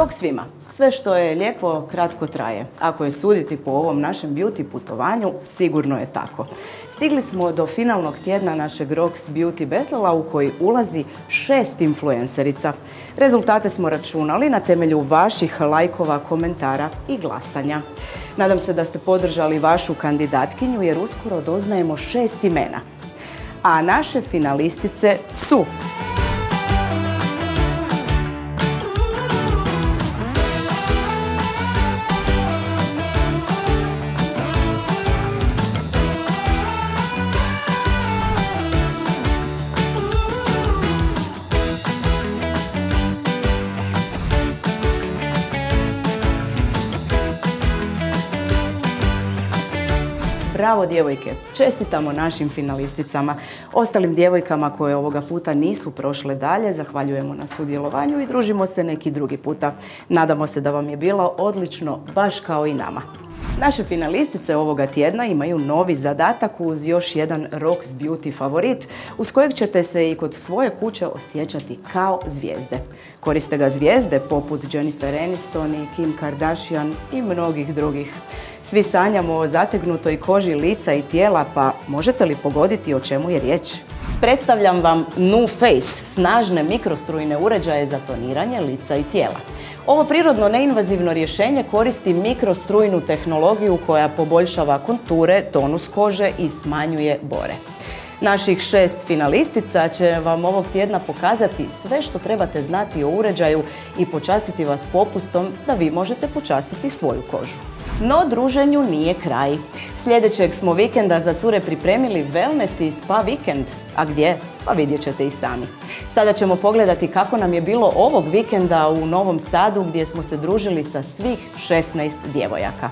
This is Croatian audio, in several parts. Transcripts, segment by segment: Bog svima. Sve što je lijepo, kratko traje. Ako je suditi po ovom našem beauty putovanju, sigurno je tako. Stigli smo do finalnog tjedna našeg ROX Beauty Battle-a u koji ulazi 6 influencerica. Rezultate smo računali na temelju vaših lajkova, komentara i glasanja. Nadam se da ste podržali vašu kandidatkinju jer uskoro doznajemo 6 imena. A naše finalistice su... Bravo djevojke, čestitamo našim finalisticama. Ostalim djevojkama koje ovoga puta nisu prošle dalje, zahvaljujemo na sudjelovanju i družimo se neki drugi puta. Nadamo se da vam je bilo odlično, baš kao i nama. Naše finalistice ovoga tjedna imaju novi zadatak uz još jedan ROX Beauty favorit uz kojeg ćete se i kod svoje kuće osjećati kao zvijezde. Koriste ga zvijezde poput Jennifer Aniston i Kim Kardashian i mnogih drugih. Svi sanjamo o zategnutoj koži lica i tijela, pa možete li pogoditi o čemu je riječ? Predstavljam vam NuFace, snažne mikrostrujne uređaje za toniranje lica i tijela. Ovo prirodno neinvazivno rješenje koristi mikrostrujnu tehnologiju koja poboljšava konture, tonus kože i smanjuje bore. Naših 6 finalistica će vam ovog tjedna pokazati sve što trebate znati o uređaju i počastiti vas popustom da vi možete počastiti svoju kožu. No, druženju nije kraj. Sljedećeg smo vikenda za cure pripremili wellness i spa vikend. A gdje? Pa vidjet ćete i sami. Sada ćemo pogledati kako nam je bilo ovog vikenda u Novom Sadu gdje smo se družili sa svih 16 djevojaka.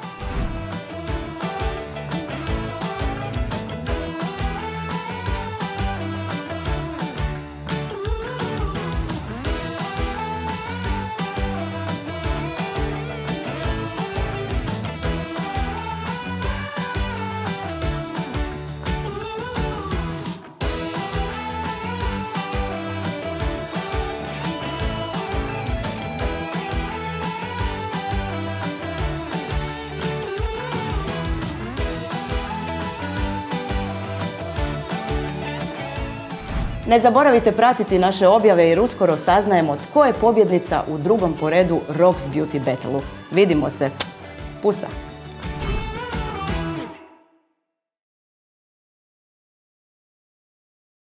Ne zaboravite pratiti naše objave jer uskoro saznajemo tko je pobjednica u drugom po redu ROX Beauty Battle-u. Vidimo se. Pusa!